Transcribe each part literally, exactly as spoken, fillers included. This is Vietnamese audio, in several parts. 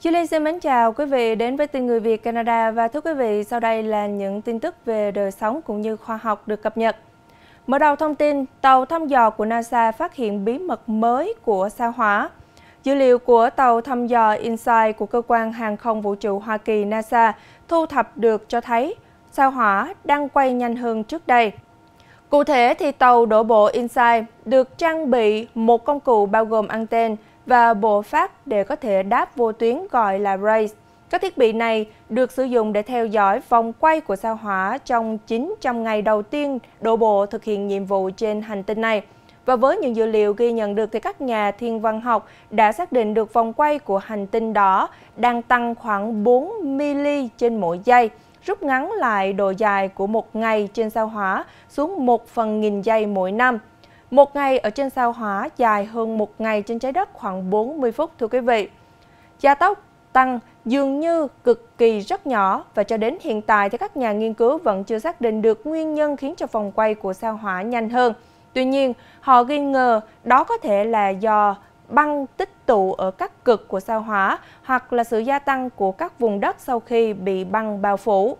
Chí Ly xin mến chào quý vị đến với Tin Người Việt Canada và thưa quý vị, sau đây là những tin tức về đời sống cũng như khoa học được cập nhật. Mở đầu thông tin, tàu thăm dò của NASA phát hiện bí mật mới của sao Hỏa. Dữ liệu của tàu thăm dò InSight của cơ quan hàng không vũ trụ Hoa Kỳ NASA thu thập được cho thấy sao Hỏa đang quay nhanh hơn trước đây. Cụ thể thì tàu đổ bộ InSight được trang bị một công cụ bao gồm anten và bộ phát để có thể đáp vô tuyến gọi là Rays. Các thiết bị này được sử dụng để theo dõi vòng quay của sao Hỏa trong chín trăm ngày đầu tiên đổ bộ thực hiện nhiệm vụ trên hành tinh này. Và với những dữ liệu ghi nhận được thì các nhà thiên văn học đã xác định được vòng quay của hành tinh đỏ đang tăng khoảng bốn mi-li trên mỗi giây, rút ngắn lại độ dài của một ngày trên sao Hỏa xuống một phần nghìn giây mỗi năm. Một ngày ở trên sao Hỏa dài hơn một ngày trên trái đất khoảng bốn mươi phút thưa quý vị. Gia tốc tăng dường như cực kỳ rất nhỏ và cho đến hiện tại thì các nhà nghiên cứu vẫn chưa xác định được nguyên nhân khiến cho vòng quay của sao Hỏa nhanh hơn. Tuy nhiên, họ nghi ngờ đó có thể là do băng tích tụ ở các cực của sao Hỏa hoặc là sự gia tăng của các vùng đất sau khi bị băng bao phủ.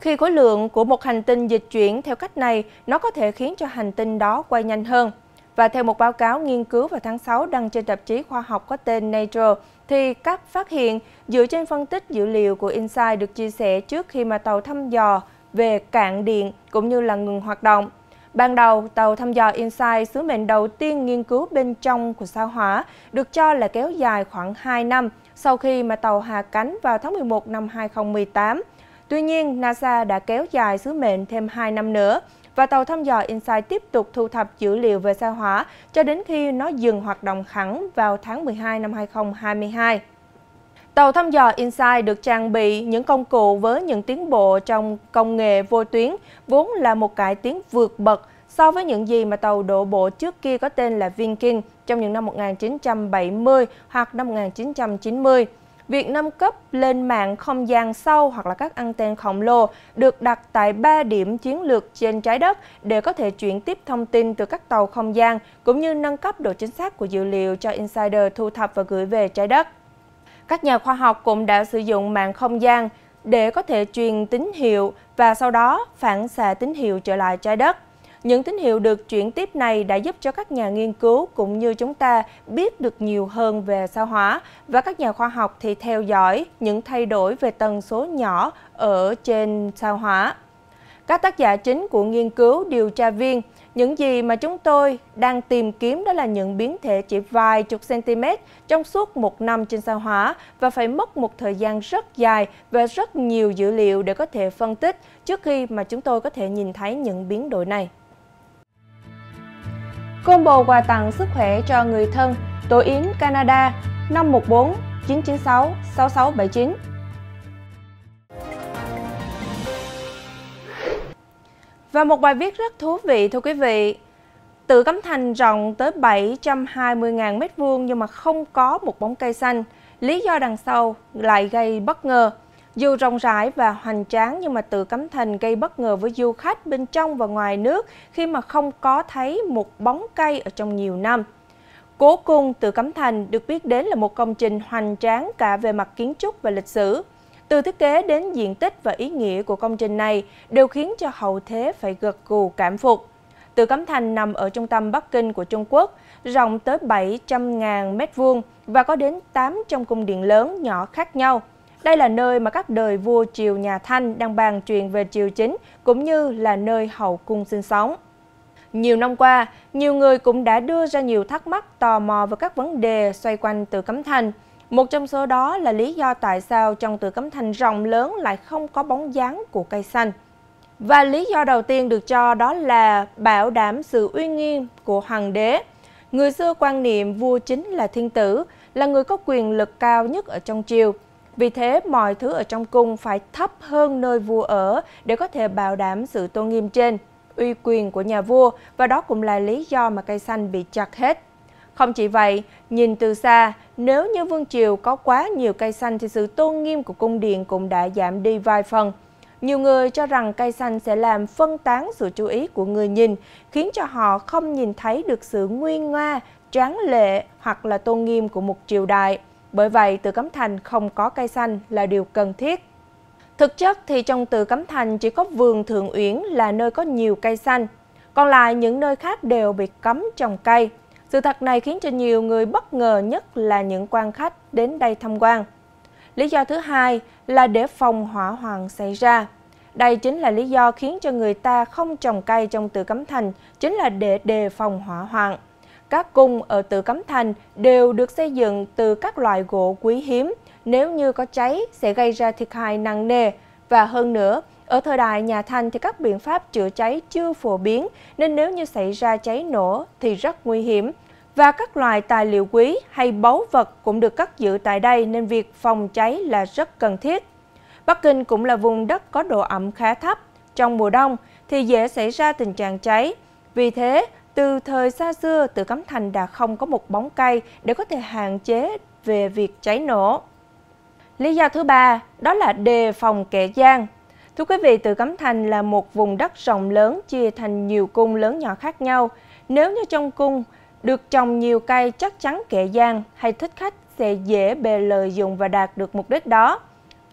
Khi khối lượng của một hành tinh dịch chuyển theo cách này, nó có thể khiến cho hành tinh đó quay nhanh hơn. Và theo một báo cáo nghiên cứu vào tháng sáu đăng trên tạp chí khoa học có tên Nature, thì các phát hiện dựa trên phân tích dữ liệu của InSight được chia sẻ trước khi mà tàu thăm dò về cạn điện cũng như là ngừng hoạt động. Ban đầu, tàu thăm dò InSight, sứ mệnh đầu tiên nghiên cứu bên trong của sao Hỏa, được cho là kéo dài khoảng hai năm sau khi mà tàu hạ cánh vào tháng mười một năm hai không một tám. Tuy nhiên, NASA đã kéo dài sứ mệnh thêm hai năm nữa và tàu thăm dò InSight tiếp tục thu thập dữ liệu về sao Hỏa cho đến khi nó dừng hoạt động hẳn vào tháng mười hai năm hai không hai hai. Tàu thăm dò InSight được trang bị những công cụ với những tiến bộ trong công nghệ vô tuyến, vốn là một cải tiến vượt bậc so với những gì mà tàu đổ bộ trước kia có tên là Viking trong những năm một nghìn chín trăm bảy mươi hoặc năm một nghìn chín trăm chín mươi. Việc nâng cấp lên mạng không gian sâu hoặc là các anten khổng lồ được đặt tại ba điểm chiến lược trên trái đất để có thể chuyển tiếp thông tin từ các tàu không gian cũng như nâng cấp độ chính xác của dữ liệu cho Insider thu thập và gửi về trái đất. Các nhà khoa học cũng đã sử dụng mạng không gian để có thể truyền tín hiệu và sau đó phản xạ tín hiệu trở lại trái đất. Những tín hiệu được chuyển tiếp này đã giúp cho các nhà nghiên cứu cũng như chúng ta biết được nhiều hơn về sao Hỏa và các nhà khoa học thì theo dõi những thay đổi về tần số nhỏ ở trên sao Hỏa. Các tác giả chính của nghiên cứu, điều tra viên, những gì mà chúng tôi đang tìm kiếm đó là những biến thể chỉ vài chục cm trong suốt một năm trên sao Hỏa và phải mất một thời gian rất dài và rất nhiều dữ liệu để có thể phân tích trước khi mà chúng tôi có thể nhìn thấy những biến đổi này. Combo quà tặng sức khỏe cho người thân, Tổ Yến Canada năm một bốn chín chín sáu sáu sáu bảy chín. Và một bài viết rất thú vị thưa quý vị. Tử Cấm Thành rộng tới bảy trăm hai mươi nghìn mét vuông nhưng mà không có một bóng cây xanh. Lý do đằng sau lại gây bất ngờ. Dù rộng rãi và hoành tráng nhưng mà Tử Cấm Thành gây bất ngờ với du khách bên trong và ngoài nước khi mà không có thấy một bóng cây ở trong nhiều năm. Cố cung Tử Cấm Thành được biết đến là một công trình hoành tráng cả về mặt kiến trúc và lịch sử. Từ thiết kế đến diện tích và ý nghĩa của công trình này đều khiến cho hậu thế phải gật gù cảm phục. Tử Cấm Thành nằm ở trung tâm Bắc Kinh của Trung Quốc, rộng tới bảy trăm nghìn mét vuông và có đến tám trăm cung điện lớn nhỏ khác nhau. Đây là nơi mà các đời vua triều nhà Thanh đang bàn chuyện về triều chính cũng như là nơi hậu cung sinh sống. Nhiều năm qua, nhiều người cũng đã đưa ra nhiều thắc mắc tò mò về các vấn đề xoay quanh Tử Cấm Thành. Một trong số đó là lý do tại sao trong Tử Cấm Thành rộng lớn lại không có bóng dáng của cây xanh. Và lý do đầu tiên được cho đó là bảo đảm sự uy nghiêm của hoàng đế. Người xưa quan niệm vua chính là thiên tử, là người có quyền lực cao nhất ở trong triều. Vì thế, mọi thứ ở trong cung phải thấp hơn nơi vua ở để có thể bảo đảm sự tôn nghiêm trên, uy quyền của nhà vua và đó cũng là lý do mà cây xanh bị chặt hết. Không chỉ vậy, nhìn từ xa, nếu như vương triều có quá nhiều cây xanh thì sự tôn nghiêm của cung điện cũng đã giảm đi vài phần. Nhiều người cho rằng cây xanh sẽ làm phân tán sự chú ý của người nhìn, khiến cho họ không nhìn thấy được sự nguy nga, tráng lệ hoặc là tôn nghiêm của một triều đại. Bởi vậy, Tử Cấm Thành không có cây xanh là điều cần thiết. Thực chất thì trong Tử Cấm Thành chỉ có vườn Thượng Uyển là nơi có nhiều cây xanh, còn lại những nơi khác đều bị cấm trồng cây. Sự thật này khiến cho nhiều người bất ngờ, nhất là những quan khách đến đây tham quan. Lý do thứ hai là để phòng hỏa hoạn xảy ra. Đây chính là lý do khiến cho người ta không trồng cây trong Tử Cấm Thành, chính là để đề phòng hỏa hoạn. Các cung ở Tử Cấm Thành đều được xây dựng từ các loại gỗ quý hiếm, nếu như có cháy sẽ gây ra thiệt hại nặng nề. Và hơn nữa, ở thời đại nhà Thanh thì các biện pháp chữa cháy chưa phổ biến, nên nếu như xảy ra cháy nổ thì rất nguy hiểm. Và các loại tài liệu quý hay báu vật cũng được cất giữ tại đây, nên việc phòng cháy là rất cần thiết. Bắc Kinh cũng là vùng đất có độ ẩm khá thấp, trong mùa đông thì dễ xảy ra tình trạng cháy. Vì thế, từ thời xa xưa, Tử Cấm Thành đã không có một bóng cây để có thể hạn chế về việc cháy nổ. Lý do thứ ba, đó là đề phòng kẻ gian. Thưa quý vị, Tử Cấm Thành là một vùng đất rộng lớn chia thành nhiều cung lớn nhỏ khác nhau. Nếu như trong cung được trồng nhiều cây, chắc chắn kẻ gian hay thích khách sẽ dễ bề lợi dụng và đạt được mục đích đó.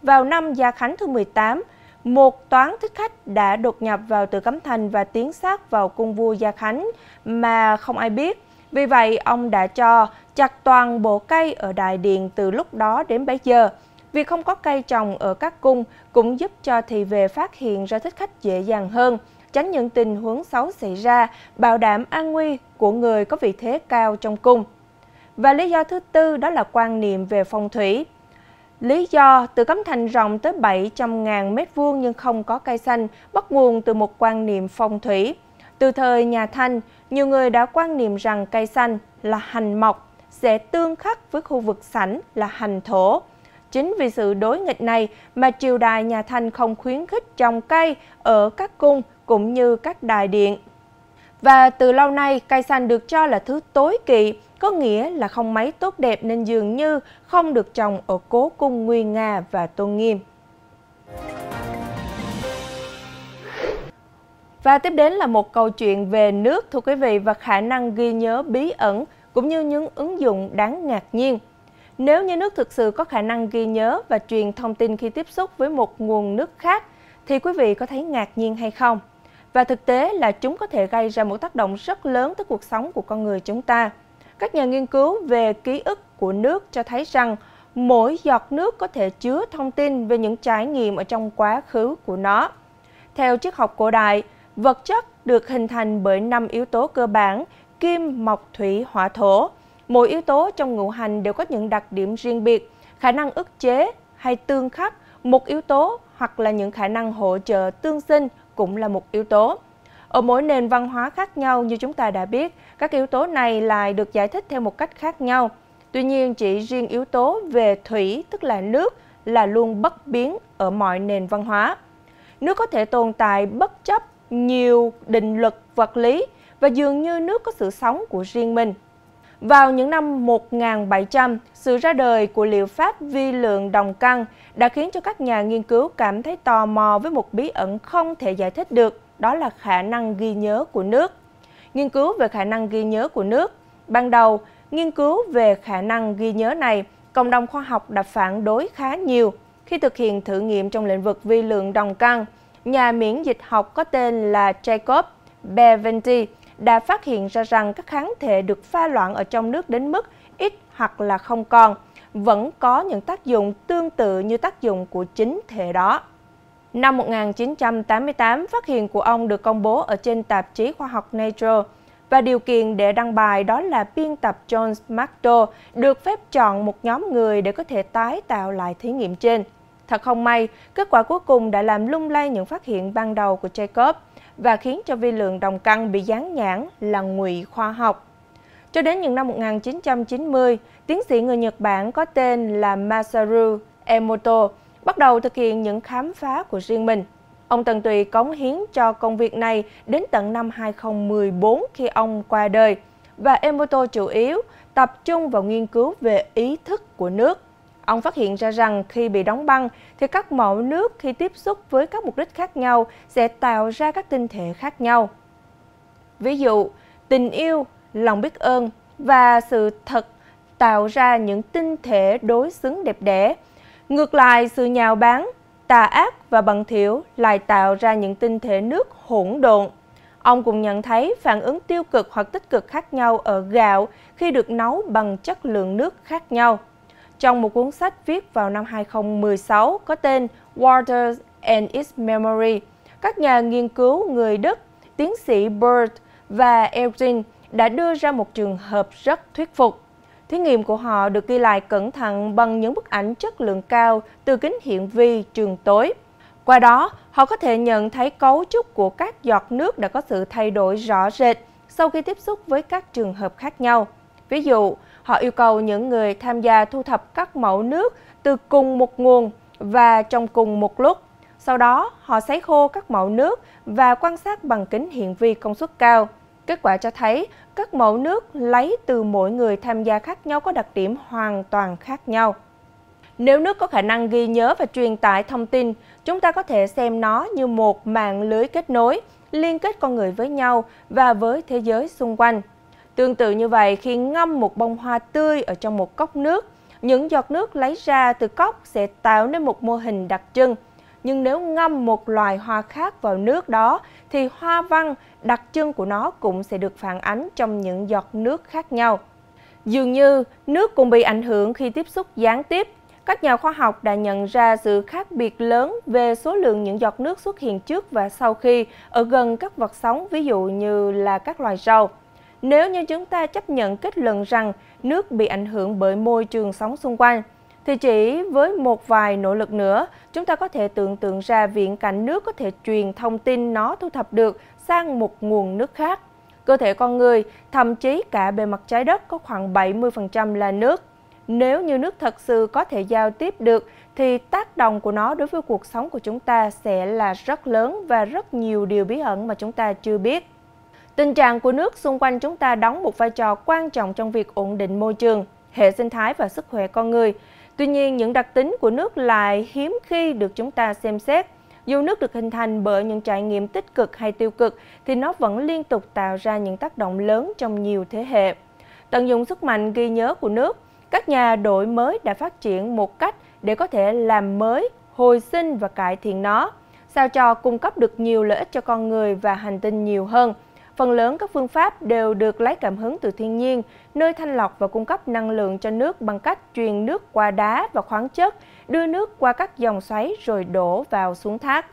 Vào năm Gia Khánh thứ mười tám, một toán thích khách đã đột nhập vào Tử Cấm Thành và tiến sát vào cung vua Gia Khánh mà không ai biết. Vì vậy, ông đã cho chặt toàn bộ cây ở đại điện từ lúc đó đến bấy giờ. Việc không có cây trồng ở các cung cũng giúp cho thị vệ phát hiện ra thích khách dễ dàng hơn, tránh những tình huống xấu xảy ra, bảo đảm an nguy của người có vị thế cao trong cung. Và lý do thứ tư, đó là quan niệm về phong thủy. Lý do Tử Cấm Thành rộng tới bảy trăm nghìn mét vuông nhưng không có cây xanh bắt nguồn từ một quan niệm phong thủy. Từ thời nhà Thanh, nhiều người đã quan niệm rằng cây xanh là hành mộc sẽ tương khắc với khu vực sảnh là hành thổ. Chính vì sự đối nghịch này mà triều đại nhà Thanh không khuyến khích trồng cây ở các cung cũng như các đại điện. Và từ lâu nay, cây xanh được cho là thứ tối kỵ, có nghĩa là không mấy tốt đẹp, nên dường như không được trồng ở cố cung nguy nga và tôn nghiêm. Và tiếp đến là một câu chuyện về nước, thưa quý vị, và khả năng ghi nhớ bí ẩn cũng như những ứng dụng đáng ngạc nhiên. Nếu như nước thực sự có khả năng ghi nhớ và truyền thông tin khi tiếp xúc với một nguồn nước khác, thì quý vị có thấy ngạc nhiên hay không? Và thực tế là chúng có thể gây ra một tác động rất lớn tới cuộc sống của con người chúng ta. Các nhà nghiên cứu về ký ức của nước cho thấy rằng mỗi giọt nước có thể chứa thông tin về những trải nghiệm ở trong quá khứ của nó. Theo triết học cổ đại, vật chất được hình thành bởi năm yếu tố cơ bản: kim, mộc, thủy, hỏa, thổ. Mỗi yếu tố trong ngũ hành đều có những đặc điểm riêng biệt, khả năng ức chế hay tương khắc một yếu tố, hoặc là những khả năng hỗ trợ tương sinh cũng là một yếu tố. Ở mỗi nền văn hóa khác nhau, như chúng ta đã biết, các yếu tố này lại được giải thích theo một cách khác nhau. Tuy nhiên, chỉ riêng yếu tố về thủy, tức là nước, là luôn bất biến ở mọi nền văn hóa. Nước có thể tồn tại bất chấp nhiều định luật vật lý và dường như nước có sự sống của riêng mình. Vào những năm một nghìn bảy trăm, sự ra đời của liệu pháp vi lượng đồng căn đã khiến cho các nhà nghiên cứu cảm thấy tò mò với một bí ẩn không thể giải thích được, đó là khả năng ghi nhớ của nước. Nghiên cứu về khả năng ghi nhớ của nước. Ban đầu, nghiên cứu về khả năng ghi nhớ này, cộng đồng khoa học đã phản đối khá nhiều. Khi thực hiện thử nghiệm trong lĩnh vực vi lượng đồng căn, nhà miễn dịch học có tên là Jacob Beveridge đã phát hiện ra rằng các kháng thể được pha loãng ở trong nước đến mức ít hoặc là không còn, vẫn có những tác dụng tương tự như tác dụng của chính thể đó. Năm một nghìn chín trăm tám mươi tám, phát hiện của ông được công bố ở trên tạp chí khoa học Nature, và điều kiện để đăng bài đó là biên tập John McDo được phép chọn một nhóm người để có thể tái tạo lại thí nghiệm trên. Thật không may, kết quả cuối cùng đã làm lung lay những phát hiện ban đầu của Jacob và khiến cho vi lượng đồng căn bị dán nhãn là ngụy khoa học. Cho đến những năm một nghìn chín trăm chín mươi, tiến sĩ người Nhật Bản có tên là Masaru Emoto bắt đầu thực hiện những khám phá của riêng mình. Ông tận tụy cống hiến cho công việc này đến tận năm hai nghìn không trăm mười bốn khi ông qua đời, và Emoto chủ yếu tập trung vào nghiên cứu về ý thức của nước. Ông phát hiện ra rằng khi bị đóng băng thì các mẫu nước khi tiếp xúc với các mục đích khác nhau sẽ tạo ra các tinh thể khác nhau. Ví dụ, tình yêu, lòng biết ơn và sự thật tạo ra những tinh thể đối xứng đẹp đẽ. Ngược lại, sự nhạo báng, tà ác và bẩn thỉu lại tạo ra những tinh thể nước hỗn độn. Ông cũng nhận thấy phản ứng tiêu cực hoặc tích cực khác nhau ở gạo khi được nấu bằng chất lượng nước khác nhau. Trong một cuốn sách viết vào năm hai không một sáu có tên Water and its Memory, các nhà nghiên cứu người Đức, tiến sĩ Bert và Elgin đã đưa ra một trường hợp rất thuyết phục. Thí nghiệm của họ được ghi lại cẩn thận bằng những bức ảnh chất lượng cao từ kính hiển vi trường tối. Qua đó, họ có thể nhận thấy cấu trúc của các giọt nước đã có sự thay đổi rõ rệt sau khi tiếp xúc với các trường hợp khác nhau. Ví dụ, họ yêu cầu những người tham gia thu thập các mẫu nước từ cùng một nguồn và trong cùng một lúc. Sau đó, họ sấy khô các mẫu nước và quan sát bằng kính hiển vi công suất cao. Kết quả cho thấy các mẫu nước lấy từ mỗi người tham gia khác nhau có đặc điểm hoàn toàn khác nhau. Nếu nước có khả năng ghi nhớ và truyền tải thông tin, chúng ta có thể xem nó như một mạng lưới kết nối, liên kết con người với nhau và với thế giới xung quanh. Tương tự như vậy, khi ngâm một bông hoa tươi ở trong một cốc nước, những giọt nước lấy ra từ cốc sẽ tạo nên một mô hình đặc trưng. Nhưng nếu ngâm một loài hoa khác vào nước đó, thì hoa văn đặc trưng của nó cũng sẽ được phản ánh trong những giọt nước khác nhau. Dường như nước cũng bị ảnh hưởng khi tiếp xúc gián tiếp. Các nhà khoa học đã nhận ra sự khác biệt lớn về số lượng những giọt nước xuất hiện trước và sau khi ở gần các vật sống, ví dụ như là các loài rau. Nếu như chúng ta chấp nhận kết luận rằng nước bị ảnh hưởng bởi môi trường sống xung quanh, thì chỉ với một vài nỗ lực nữa, chúng ta có thể tưởng tượng ra viễn cảnh nước có thể truyền thông tin nó thu thập được sang một nguồn nước khác. Cơ thể con người, thậm chí cả bề mặt trái đất có khoảng bảy mươi phần trăm là nước. Nếu như nước thật sự có thể giao tiếp được, thì tác động của nó đối với cuộc sống của chúng ta sẽ là rất lớn và rất nhiều điều bí ẩn mà chúng ta chưa biết. Tình trạng của nước xung quanh chúng ta đóng một vai trò quan trọng trong việc ổn định môi trường, hệ sinh thái và sức khỏe con người. Tuy nhiên, những đặc tính của nước lại hiếm khi được chúng ta xem xét. Dù nước được hình thành bởi những trải nghiệm tích cực hay tiêu cực, thì nó vẫn liên tục tạo ra những tác động lớn trong nhiều thế hệ. Tận dụng sức mạnh ghi nhớ của nước, các nhà đổi mới đã phát triển một cách để có thể làm mới, hồi sinh và cải thiện nó, sao cho cung cấp được nhiều lợi ích cho con người và hành tinh nhiều hơn. Phần lớn các phương pháp đều được lấy cảm hứng từ thiên nhiên, nơi thanh lọc và cung cấp năng lượng cho nước bằng cách truyền nước qua đá và khoáng chất, đưa nước qua các dòng xoáy rồi đổ vào xuống thác.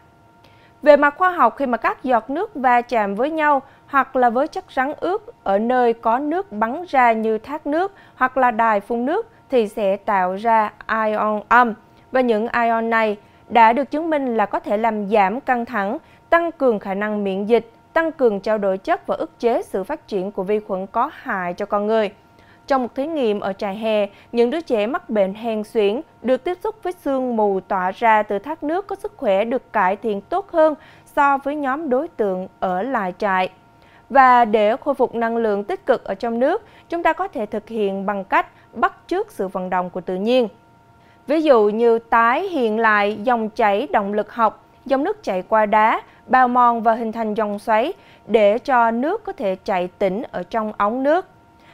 Về mặt khoa học, khi mà các giọt nước va chạm với nhau hoặc là với chất rắn ướt ở nơi có nước bắn ra như thác nước hoặc là đài phun nước thì sẽ tạo ra ion âm. Và những ion này đã được chứng minh là có thể làm giảm căng thẳng, tăng cường khả năng miễn dịch, tăng cường trao đổi chất và ức chế sự phát triển của vi khuẩn có hại cho con người. Trong một thí nghiệm ở trại hè, những đứa trẻ mắc bệnh hen suyễn được tiếp xúc với sương mù tỏa ra từ thác nước có sức khỏe được cải thiện tốt hơn so với nhóm đối tượng ở lại trại. Và để khôi phục năng lượng tích cực ở trong nước, chúng ta có thể thực hiện bằng cách bắt chước sự vận động của tự nhiên. Ví dụ như tái hiện lại dòng chảy động lực học, dòng nước chảy qua đá, bào mòn và hình thành dòng xoáy để cho nước có thể chạy tĩnh ở trong ống nước.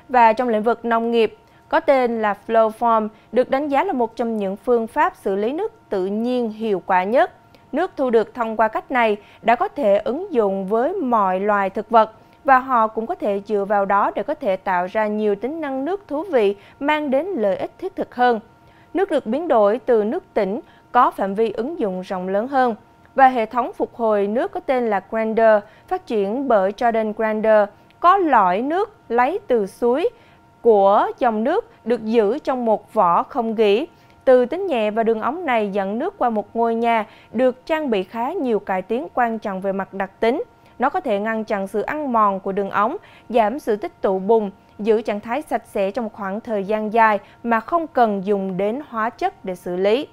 Và trong lĩnh vực nông nghiệp, có tên là Flowform được đánh giá là một trong những phương pháp xử lý nước tự nhiên hiệu quả nhất. Nước thu được thông qua cách này đã có thể ứng dụng với mọi loài thực vật và họ cũng có thể dựa vào đó để có thể tạo ra nhiều tính năng nước thú vị mang đến lợi ích thiết thực hơn. Nước được biến đổi từ nước tĩnh có phạm vi ứng dụng rộng lớn hơn. Và hệ thống phục hồi nước có tên là Grander, phát triển bởi Jordan Grander, có lõi nước lấy từ suối của dòng nước được giữ trong một vỏ không gỉ. Từ tính nhẹ và đường ống này dẫn nước qua một ngôi nhà được trang bị khá nhiều cải tiến quan trọng về mặt đặc tính. Nó có thể ngăn chặn sự ăn mòn của đường ống, giảm sự tích tụ bùn, giữ trạng thái sạch sẽ trong khoảng thời gian dài mà không cần dùng đến hóa chất để xử lý.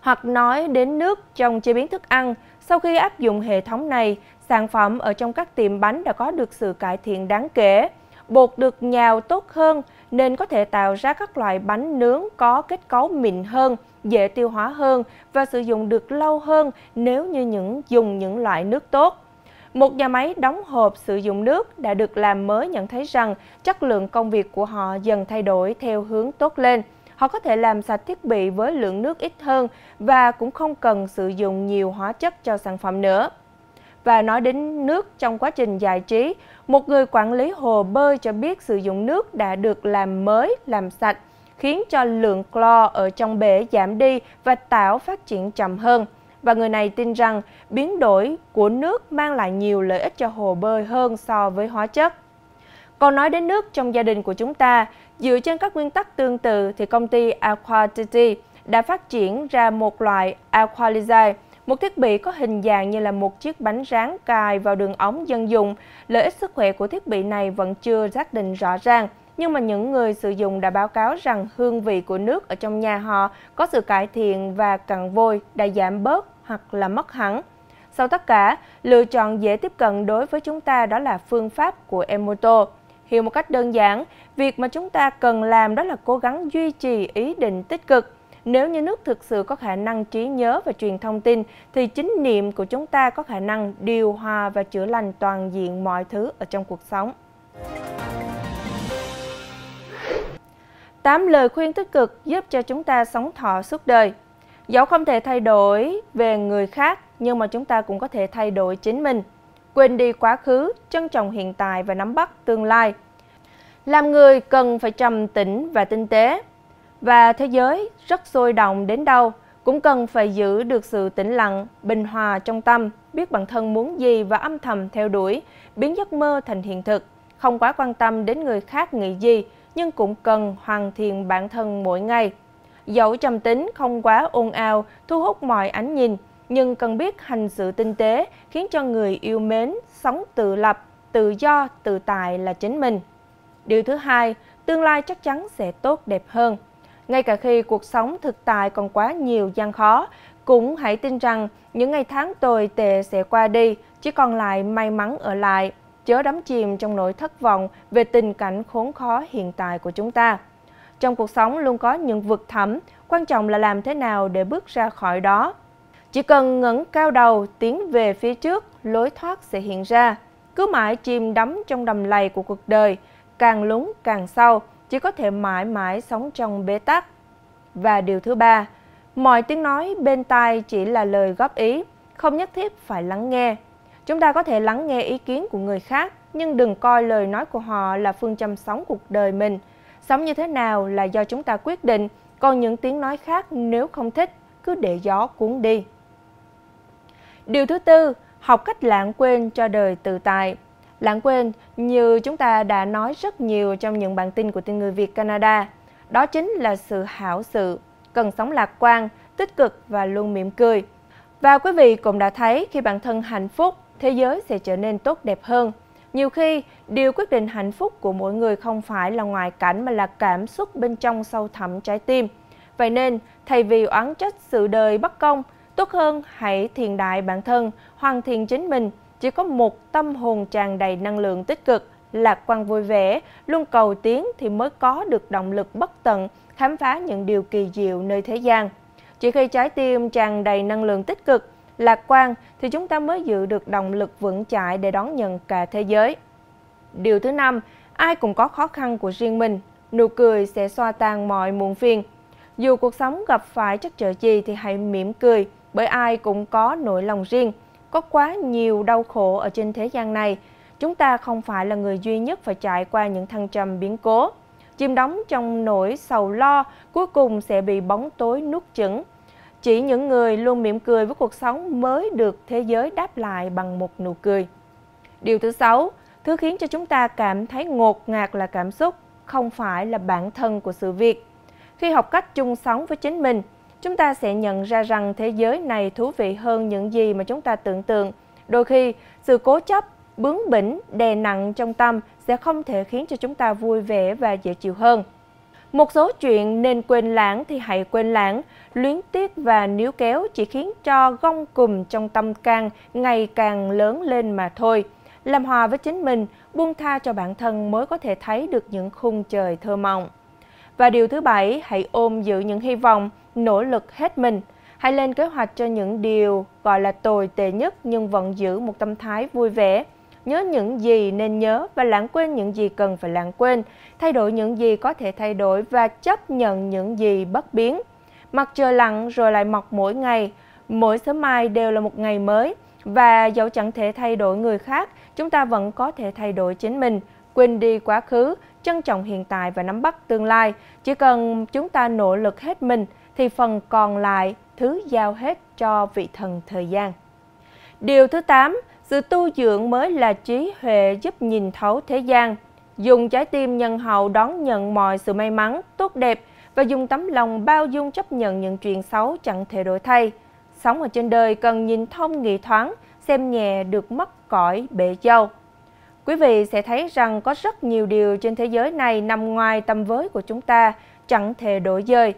Hoặc nói đến nước trong chế biến thức ăn, sau khi áp dụng hệ thống này, sản phẩm ở trong các tiệm bánh đã có được sự cải thiện đáng kể. Bột được nhào tốt hơn nên có thể tạo ra các loại bánh nướng có kết cấu mịn hơn, dễ tiêu hóa hơn và sử dụng được lâu hơn nếu như những dùng những loại nước tốt. Một nhà máy đóng hộp sử dụng nước đã được làm mới nhận thấy rằng chất lượng công việc của họ dần thay đổi theo hướng tốt lên. Họ có thể làm sạch thiết bị với lượng nước ít hơn và cũng không cần sử dụng nhiều hóa chất cho sản phẩm nữa. Và nói đến nước trong quá trình giải trí, một người quản lý hồ bơi cho biết sử dụng nước đã được làm mới, làm sạch, khiến cho lượng clo ở trong bể giảm đi và tảo phát triển chậm hơn. Và người này tin rằng biến đổi của nước mang lại nhiều lợi ích cho hồ bơi hơn so với hóa chất. Còn nói đến nước trong gia đình của chúng ta, dựa trên các nguyên tắc tương tự thì công ty Aqualizer đã phát triển ra một loại Aqualizer, một thiết bị có hình dạng như là một chiếc bánh rán cài vào đường ống dân dụng. Lợi ích sức khỏe của thiết bị này vẫn chưa xác định rõ ràng, nhưng mà những người sử dụng đã báo cáo rằng hương vị của nước ở trong nhà họ có sự cải thiện và cặn vôi đã giảm bớt hoặc là mất hẳn. Sau tất cả, lựa chọn dễ tiếp cận đối với chúng ta đó là phương pháp của Emoto. Hiểu một cách đơn giản, việc mà chúng ta cần làm đó là cố gắng duy trì ý định tích cực. Nếu như nước thực sự có khả năng trí nhớ và truyền thông tin, thì chính niệm của chúng ta có khả năng điều hòa và chữa lành toàn diện mọi thứ ở trong cuộc sống. tám lời khuyên tích cực giúp cho chúng ta sống thọ suốt đời. Dẫu không thể thay đổi về người khác, nhưng mà chúng ta cũng có thể thay đổi chính mình. Quên đi quá khứ, trân trọng hiện tại và nắm bắt tương lai. Làm người cần phải trầm tĩnh và tinh tế. Và thế giới rất sôi động đến đâu, cũng cần phải giữ được sự tĩnh lặng, bình hòa trong tâm, biết bản thân muốn gì và âm thầm theo đuổi, biến giấc mơ thành hiện thực. Không quá quan tâm đến người khác nghĩ gì, nhưng cũng cần hoàn thiện bản thân mỗi ngày. Dẫu trầm tính không quá ồn ào, thu hút mọi ánh nhìn, nhưng cần biết hành sự tinh tế, khiến cho người yêu mến, sống tự lập, tự do, tự tại là chính mình. Điều thứ hai, tương lai chắc chắn sẽ tốt đẹp hơn. Ngay cả khi cuộc sống thực tại còn quá nhiều gian khó, cũng hãy tin rằng những ngày tháng tồi tệ sẽ qua đi, chỉ còn lại may mắn ở lại. Chớ đắm chìm trong nỗi thất vọng về tình cảnh khốn khó hiện tại của chúng ta. Trong cuộc sống luôn có những vực thẳm, quan trọng là làm thế nào để bước ra khỏi đó. Chỉ cần ngẩng cao đầu, tiến về phía trước, lối thoát sẽ hiện ra. Cứ mãi chìm đắm trong đầm lầy của cuộc đời, càng lún càng sâu, chỉ có thể mãi mãi sống trong bế tắc. Và điều thứ ba, mọi tiếng nói bên tai chỉ là lời góp ý, không nhất thiết phải lắng nghe. Chúng ta có thể lắng nghe ý kiến của người khác, nhưng đừng coi lời nói của họ là phương châm sống cuộc đời mình. Sống như thế nào là do chúng ta quyết định, còn những tiếng nói khác nếu không thích, cứ để gió cuốn đi. Điều thứ tư, học cách lãng quên cho đời tự tại. Lãng quên, như chúng ta đã nói rất nhiều trong những bản tin của Tin Người Việt Canada, đó chính là sự hảo sự, cần sống lạc quan, tích cực và luôn mỉm cười. Và quý vị cũng đã thấy khi bản thân hạnh phúc, thế giới sẽ trở nên tốt đẹp hơn. Nhiều khi, điều quyết định hạnh phúc của mỗi người không phải là ngoại cảnh mà là cảm xúc bên trong sâu thẳm trái tim. Vậy nên, thay vì oán trách sự đời bất công, tốt hơn hãy thiền đại bản thân, hoàn thiện chính mình. Chỉ có một tâm hồn tràn đầy năng lượng tích cực, lạc quan vui vẻ, luôn cầu tiến thì mới có được động lực bất tận, khám phá những điều kỳ diệu nơi thế gian. Chỉ khi trái tim tràn đầy năng lượng tích cực, lạc quan thì chúng ta mới giữ được động lực vững chãi để đón nhận cả thế giới. Điều thứ năm, ai cũng có khó khăn của riêng mình, nụ cười sẽ xoa tan mọi muộn phiền. Dù cuộc sống gặp phải trắc trở gì thì hãy mỉm cười, bởi ai cũng có nỗi lòng riêng. Có quá nhiều đau khổ ở trên thế gian này, chúng ta không phải là người duy nhất phải trải qua những thăng trầm biến cố. Chìm đắm trong nỗi sầu lo cuối cùng sẽ bị bóng tối nuốt chửng. Chỉ những người luôn mỉm cười với cuộc sống mới được thế giới đáp lại bằng một nụ cười. Điều thứ sáu, thứ khiến cho chúng ta cảm thấy ngột ngạt là cảm xúc, không phải là bản thân của sự việc. Khi học cách chung sống với chính mình, chúng ta sẽ nhận ra rằng thế giới này thú vị hơn những gì mà chúng ta tưởng tượng. Đôi khi, sự cố chấp, bướng bỉnh, đè nặng trong tâm sẽ không thể khiến cho chúng ta vui vẻ và dễ chịu hơn. Một số chuyện nên quên lãng thì hãy quên lãng. Luyến tiếc và níu kéo chỉ khiến cho gông cùm trong tâm can ngày càng lớn lên mà thôi. Làm hòa với chính mình, buông tha cho bản thân mới có thể thấy được những khung trời thơ mộng. Và điều thứ bảy, hãy ôm giữ những hy vọng, nỗ lực hết mình. Hãy lên kế hoạch cho những điều gọi là tồi tệ nhất nhưng vẫn giữ một tâm thái vui vẻ. Nhớ những gì nên nhớ và lãng quên những gì cần phải lãng quên. Thay đổi những gì có thể thay đổi và chấp nhận những gì bất biến. Mặt trời lặn rồi lại mọc mỗi ngày. Mỗi sớm mai đều là một ngày mới. Và dẫu chẳng thể thay đổi người khác, chúng ta vẫn có thể thay đổi chính mình. Quên đi quá khứ, trân trọng hiện tại và nắm bắt tương lai. Chỉ cần chúng ta nỗ lực hết mình, thì phần còn lại thứ giao hết cho vị thần thời gian. Điều thứ tám, sự tu dưỡng mới là trí huệ giúp nhìn thấu thế gian. Dùng trái tim nhân hậu đón nhận mọi sự may mắn, tốt đẹp và dùng tấm lòng bao dung chấp nhận những chuyện xấu chẳng thể đổi thay. Sống ở trên đời cần nhìn thông nghị thoáng, xem nhẹ được mất cõi bể dâu. Quý vị sẽ thấy rằng có rất nhiều điều trên thế giới này nằm ngoài tầm với của chúng ta, chẳng thể đổi dời.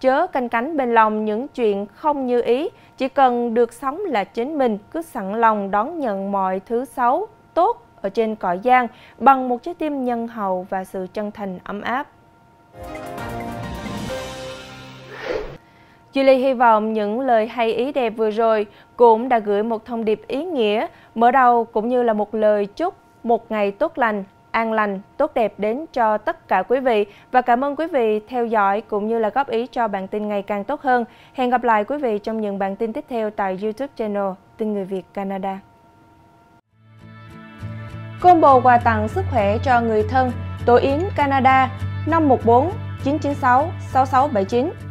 Chớ canh cánh bên lòng những chuyện không như ý, chỉ cần được sống là chính mình, cứ sẵn lòng đón nhận mọi thứ xấu, tốt ở trên cõi gian bằng một trái tim nhân hậu và sự chân thành ấm áp. Julie hy vọng những lời hay ý đẹp vừa rồi cũng đã gửi một thông điệp ý nghĩa, mở đầu cũng như là một lời chúc một ngày tốt lành, an lành, tốt đẹp đến cho tất cả quý vị. Và cảm ơn quý vị theo dõi cũng như là góp ý cho bản tin ngày càng tốt hơn. Hẹn gặp lại quý vị trong những bản tin tiếp theo tại YouTube channel Tin Người Việt Canada. Combo quà tặng sức khỏe cho người thân, Tổ Yến Canada năm một bốn chín chín sáu sáu sáu bảy chín.